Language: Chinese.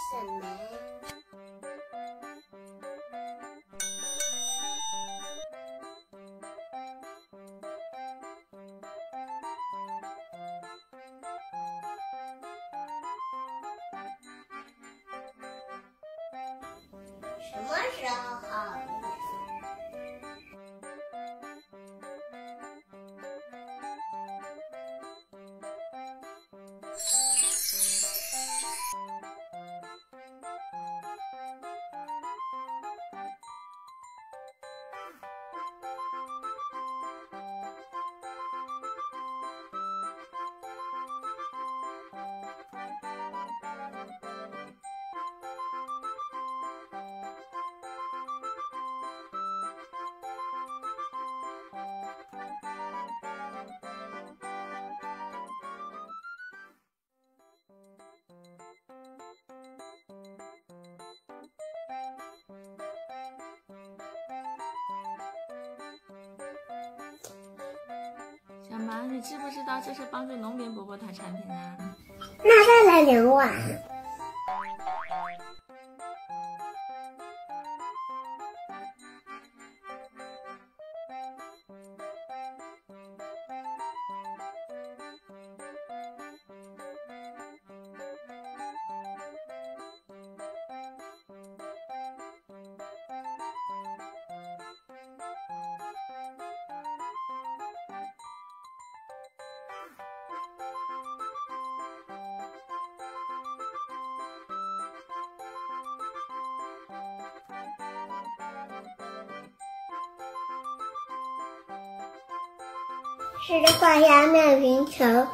什么呀？什么时候好？ 小麻，你知不知道这是帮助农民伯伯的产品啊？那再来2碗。吃着挂鸭面云球。